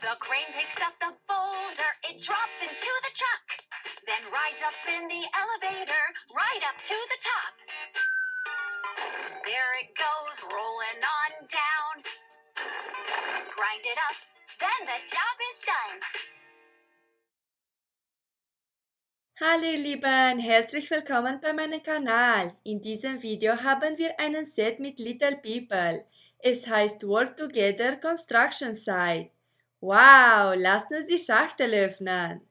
The crane picks up the boulder, it drops into the truck, then rides up in the elevator, right up to the top. There it goes, rolling on down. Grind it up, then the job is done. Hallo ihr Lieben, herzlich willkommen bei meinem Kanal. In diesem Video haben wir einen Set mit Little People. Es heißt Work Together Construction Site. Wow, lasst uns die Schachtel öffnen.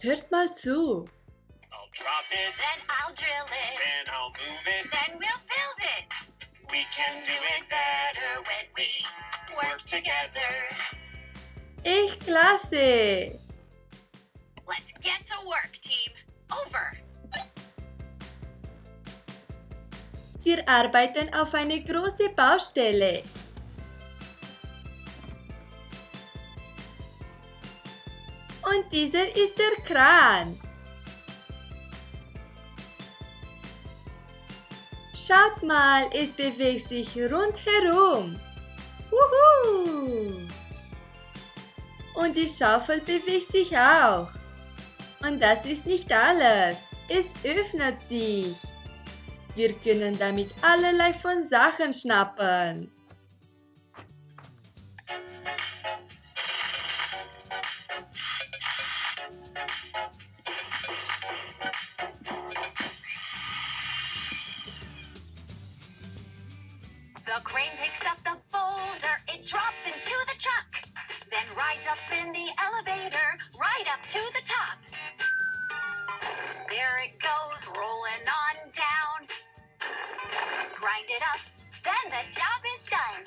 Hört mal zu! I'll drop it, then I'll drill it, then I'll move it, then we'll build it. We can do it better when we work together. Echt klasse! Let's get to work, team. Over! Wir arbeiten auf eine große Baustelle. Und dieser ist der Kran. Schaut mal, es bewegt sich rundherum. Wuhu! Und die Schaufel bewegt sich auch. Und das ist nicht alles. Es öffnet sich. Wir können damit allerlei von Sachen schnappen. The crane picks up the boulder, it drops into the truck, then rides up in the elevator, right up to the top. There it goes, rolling on down. Grind it up, then the job is done.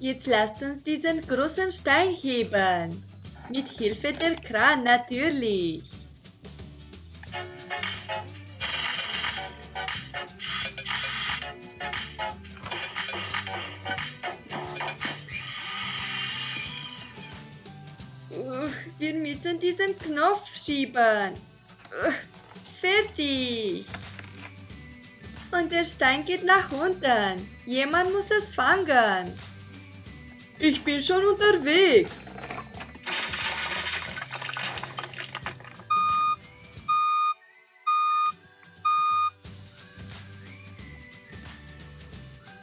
Jetzt lasst uns diesen großen Stein heben. Mit Hilfe der Kran natürlich. Wir müssen diesen Knopf schieben. Fertig. Und der Stein geht nach unten. Jemand muss es fangen. Ich bin schon unterwegs.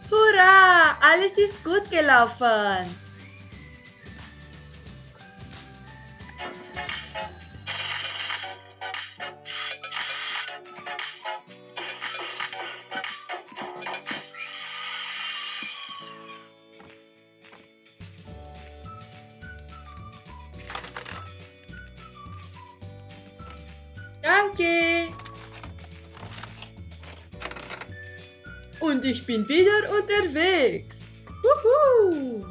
Hurra! Alles ist gut gelaufen. Danke! Und ich bin wieder unterwegs! Wuhu!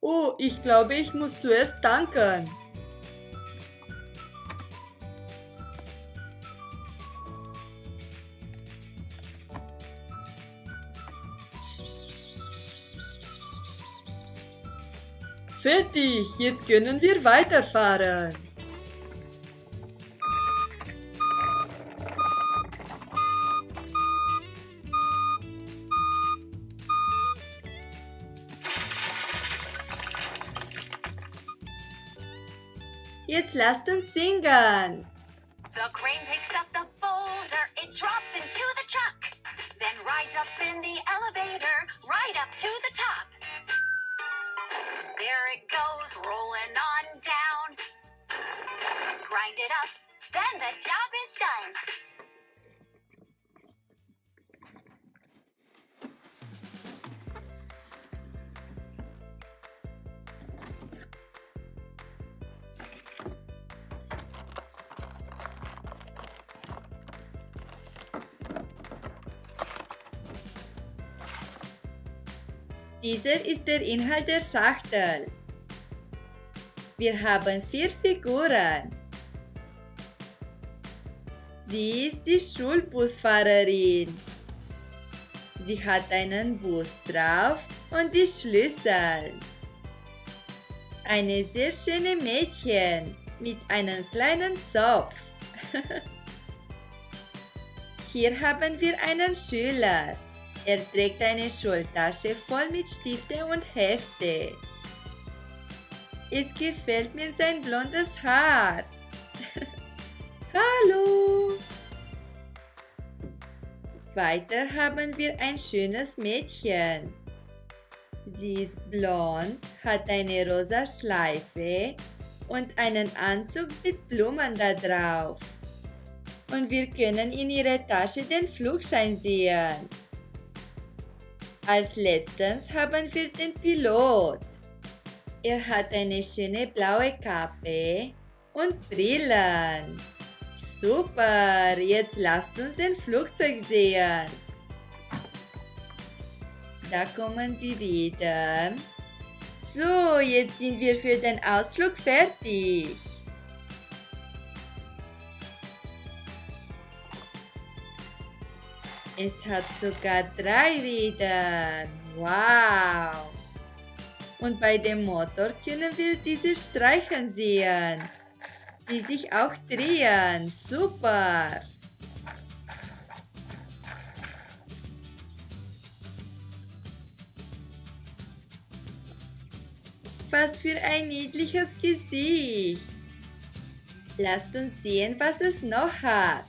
Oh, ich glaube, ich muss zuerst tanken. Fertig, jetzt können wir weiterfahren. Jetzt lasst uns singen. The crane picks up the boulder, it drops into the truck, then rides up in the elevator, right up to the top. There it goes, rolling on down. Grind it up, then the job is done. Dieser ist der Inhalt der Schachtel. Wir haben 4 Figuren. Sie ist die Schulbusfahrerin. Sie hat einen Bus drauf und die Schlüssel. Eine sehr schöne Mädchen mit einem kleinen Zopf. Hier haben wir einen Schüler. Er trägt eine Schultasche voll mit Stifte und Hefte. Es gefällt mir sein blondes Haar. Hallo! Weiter haben wir ein schönes Mädchen. Sie ist blond, hat eine rosa Schleife und einen Anzug mit Blumen da drauf. Und wir können in ihrer Tasche den Flugschein sehen. Als letztes haben wir den Pilot. Er hat eine schöne blaue Kappe und Brillen. Super, jetzt lasst uns den Flugzeug sehen. Da kommen die Räder. So, jetzt sind wir für den Ausflug fertig. Es hat sogar 3 Räder. Wow! Und bei dem Motor können wir diese Streifen sehen, die sich auch drehen. Super! Was für ein niedliches Gesicht! Lasst uns sehen, was es noch hat.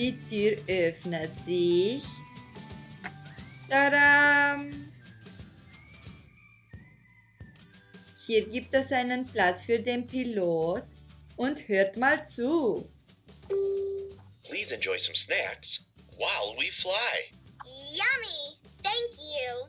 Die Tür öffnet sich. Tada! Hier gibt es einen Platz für den Pilot und hört mal zu. Please enjoy some snacks while we fly. Yummy! Thank you.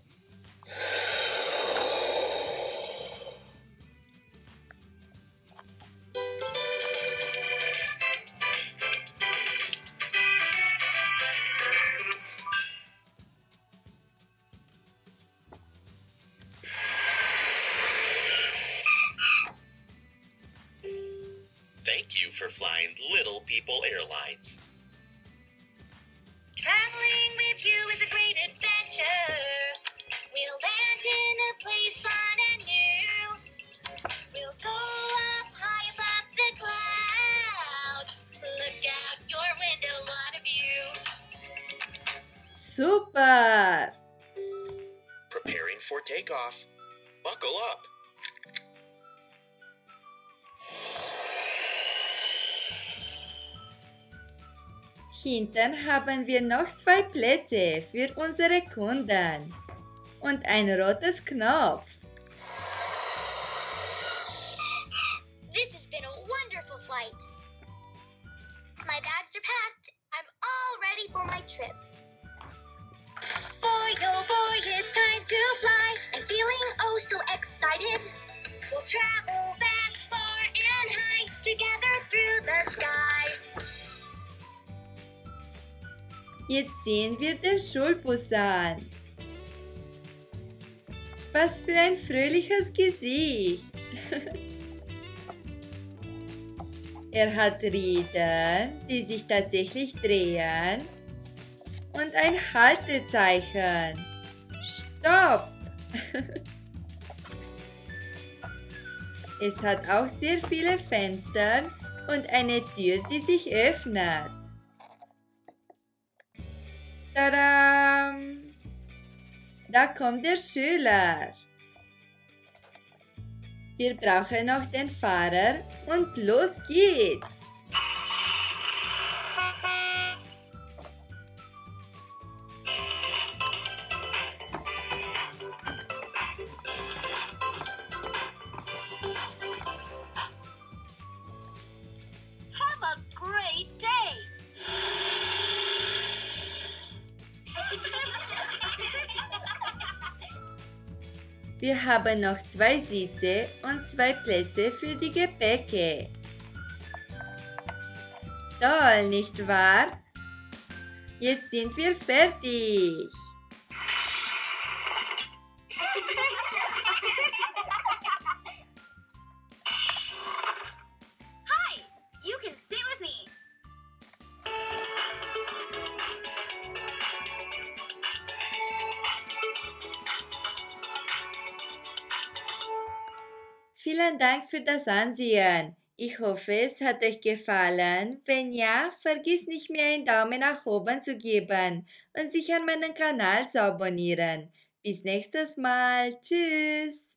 Thank you for flying Little People Airlines. Traveling with you is a great adventure. We'll land in a place fun and new. We'll go up high above the clouds. Look out your window, lot of you. Super! Preparing for takeoff. Buckle up. Hinten haben wir noch 2 Plätze für unsere Kunden und ein rotes Knopf. This has been a wonderful flight. My bags are packed. I'm all ready for my trip. Boy, oh boy, it's time to fly. I'm feeling oh so excited. We'll travel back far and high together through the sky. Jetzt sehen wir den Schulbus an. Was für ein fröhliches Gesicht! Er hat Räder, die sich tatsächlich drehen und ein Haltezeichen. Stopp! Es hat auch sehr viele Fenster und eine Tür, die sich öffnet. Tada! Da kommt der Schüler. Wir brauchen noch den Fahrer und los geht's. Wir haben noch 2 Sitze und 2 Plätze für die Gepäcke. Toll, nicht wahr? Jetzt sind wir fertig. Vielen Dank für das Ansehen. Ich hoffe, es hat euch gefallen. Wenn ja, vergiss nicht, mir einen Daumen nach oben zu geben und sich an meinen Kanal zu abonnieren. Bis nächstes Mal. Tschüss.